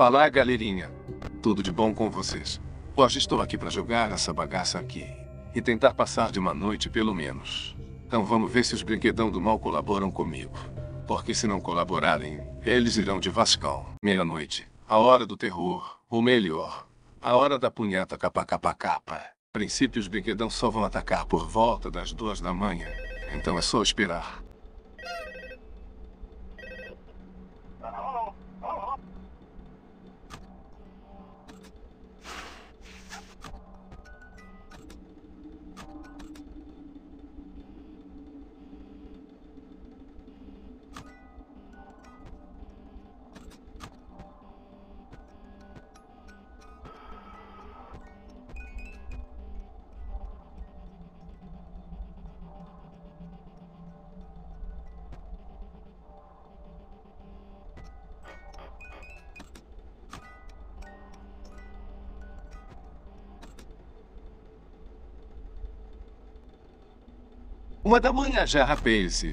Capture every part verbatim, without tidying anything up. Fala, galerinha. Tudo de bom com vocês? Hoje estou aqui para jogar essa bagaça aqui e tentar passar de uma noite pelo menos. Então vamos ver se os brinquedão do mal colaboram comigo. Porque se não colaborarem, eles irão de Vascão. Meia-noite, a hora do terror, ou melhor, a hora da punheta capa capa capa. Princípios brinquedão só vão atacar por volta das duas da manhã. Então é só esperar. Uma da manhã já, rapaz.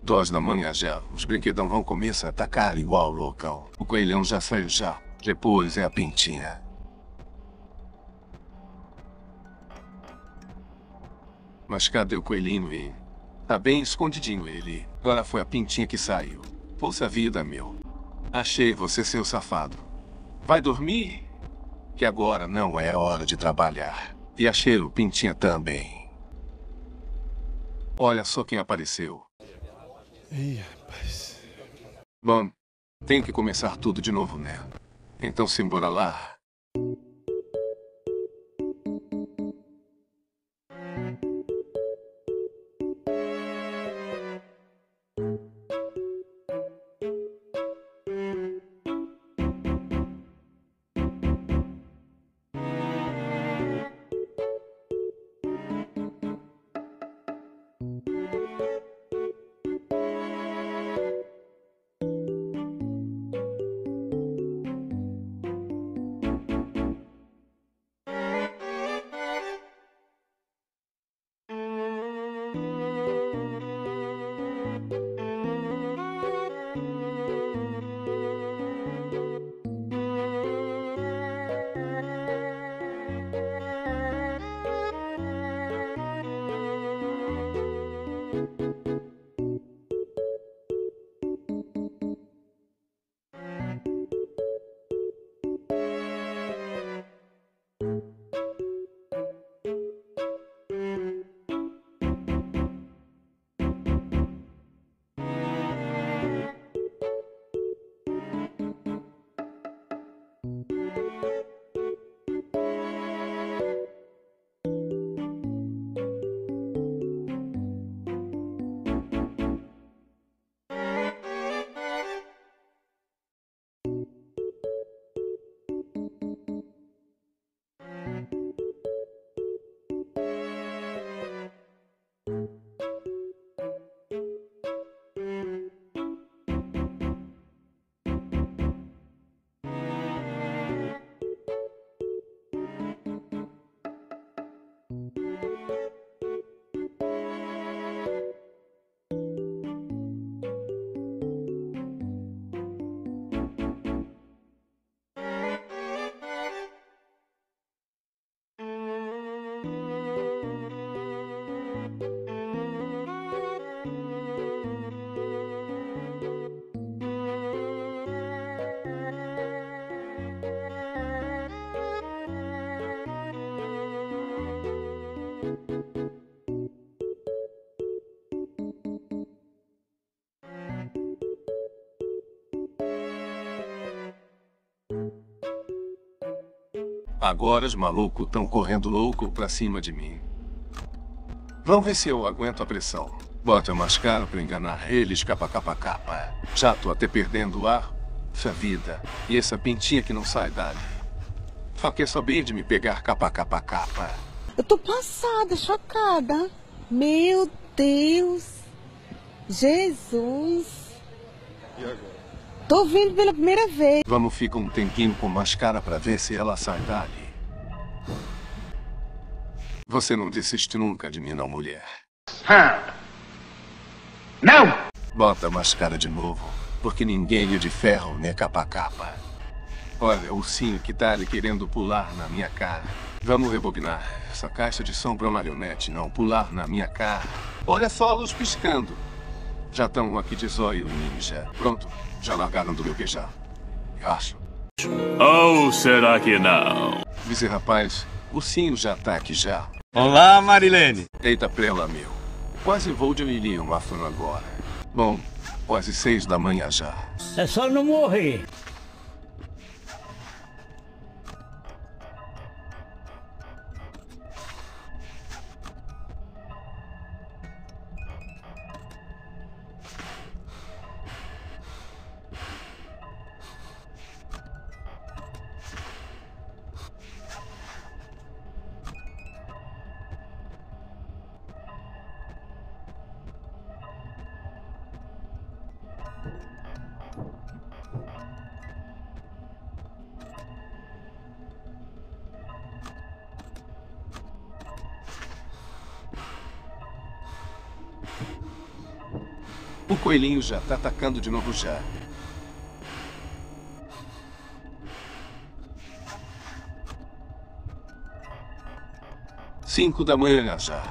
Duas da manhã já, os brinquedão vão começar a atacar igual loucão. O coelhão já saiu já, depois é a pintinha. Mas cadê o coelhinho, hein? Tá bem escondidinho ele. Agora foi a pintinha que saiu. Poxa vida, meu. Achei você, seu safado. Vai dormir? Que agora não é hora de trabalhar. E achei o pintinha também. Olha só quem apareceu. Ih, rapaz. Bom, tem que começar tudo de novo, né? Então simbora lá. Agora os malucos estão correndo louco pra cima de mim. Vão ver se eu aguento a pressão. Bota mais cara pra enganar eles, capa, capa, capa. Já tô até perdendo o ar. Essa vida. E essa pintinha que não sai dali. Só quer saber de me pegar, capa, capa, capa. Eu tô passada, chocada. Meu Deus. Jesus. E agora? Tô vendo pela primeira vez. Vamos ficar um tempinho com máscara pra ver se ela sai dali. Você não desiste nunca de mim, não, mulher. Ah. Não! Bota a máscara de novo, porque ninguém é de ferro, né, capa capa. Olha, o ursinho que tá ali querendo pular na minha cara. Vamos rebobinar essa caixa de som pra marionete não pular na minha cara. Olha só a luz piscando. Já estão aqui de zóio, ninja. Pronto. Já largaram do meu queijar, eu acho. Ou será que não? Diz, rapaz, o Sinho já tá aqui já. Olá, Marilene. Eita prela, meu. Quase vou de milhão afano agora. Bom, quase seis da manhã já. É só não morrer. O coelhinho já tá atacando de novo já. Cinco da manhã já.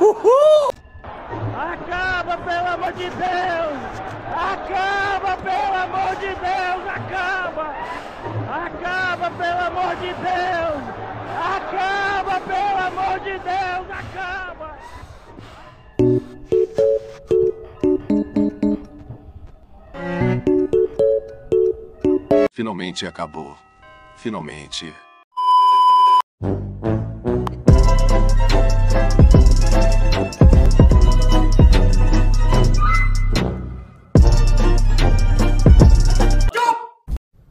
Uhul! Acaba, pelo amor de Deus! Acaba, pelo amor de Deus! Acaba! Acaba, pelo amor de Deus! Acaba, pelo amor de Deus! Acaba! Finalmente acabou. Finalmente.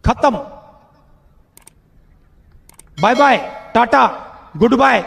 Khatam. Bye bye. Tata. Goodbye.